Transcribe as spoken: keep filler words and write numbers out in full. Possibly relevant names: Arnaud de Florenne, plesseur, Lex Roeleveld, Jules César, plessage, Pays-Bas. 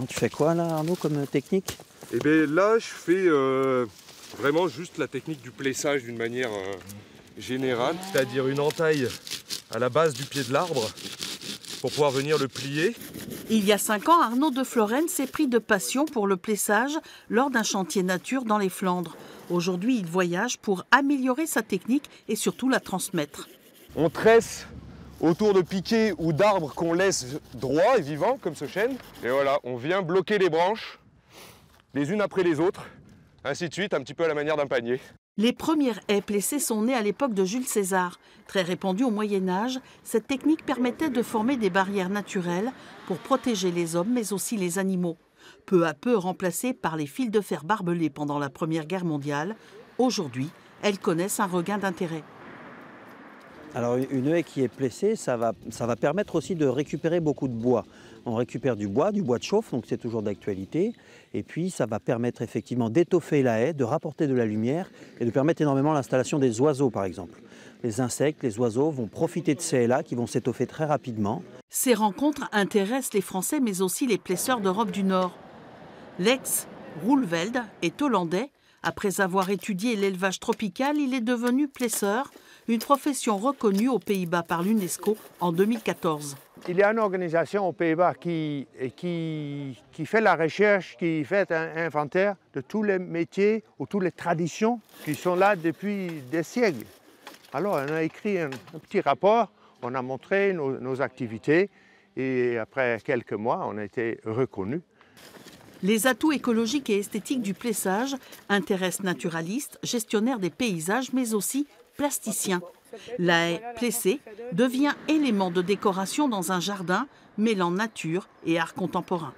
Hein, tu fais quoi là, Arnaud, comme technique? Eh bien là, je fais euh, vraiment juste la technique du plessage d'une manière euh, générale, c'est-à-dire une entaille à la base du pied de l'arbre pour pouvoir venir le plier. Il y a cinq ans, Arnaud de Florenne s'est pris de passion pour le plessage lors d'un chantier nature dans les Flandres. Aujourd'hui, il voyage pour améliorer sa technique et surtout la transmettre. On tresse autour de piquets ou d'arbres qu'on laisse droits et vivants, comme ce chêne. Et voilà, on vient bloquer les branches, les unes après les autres, ainsi de suite, un petit peu à la manière d'un panier. Les premières haies plessées sont nées à l'époque de Jules César. Très répandue au Moyen-Âge, cette technique permettait de former des barrières naturelles pour protéger les hommes mais aussi les animaux. Peu à peu remplacées par les fils de fer barbelés pendant la Première Guerre mondiale, aujourd'hui, elles connaissent un regain d'intérêt. Alors une haie qui est plessée, ça va, ça va permettre aussi de récupérer beaucoup de bois. On récupère du bois, du bois de chauffe, donc c'est toujours d'actualité. Et puis ça va permettre effectivement d'étoffer la haie, de rapporter de la lumière et de permettre énormément l'installation des oiseaux par exemple. Les insectes, les oiseaux vont profiter de ces haies-là qui vont s'étoffer très rapidement. Ces rencontres intéressent les Français mais aussi les plesseurs d'Europe du Nord. Lex Roeleveld est hollandais. Après avoir étudié l'élevage tropical, il est devenu plesseur, une profession reconnue aux Pays-Bas par l'UNESCO en deux mille quatorze. Il y a une organisation aux Pays-Bas qui, qui, qui fait la recherche, qui fait un inventaire de tous les métiers ou toutes les traditions qui sont là depuis des siècles. Alors on a écrit un, un petit rapport, on a montré nos, nos activités et après quelques mois, on a été reconnus. Les atouts écologiques et esthétiques du plessage intéressent naturalistes, gestionnaires des paysages, mais aussi plasticiens. La haie plessée devient élément de décoration dans un jardin mêlant nature et art contemporain.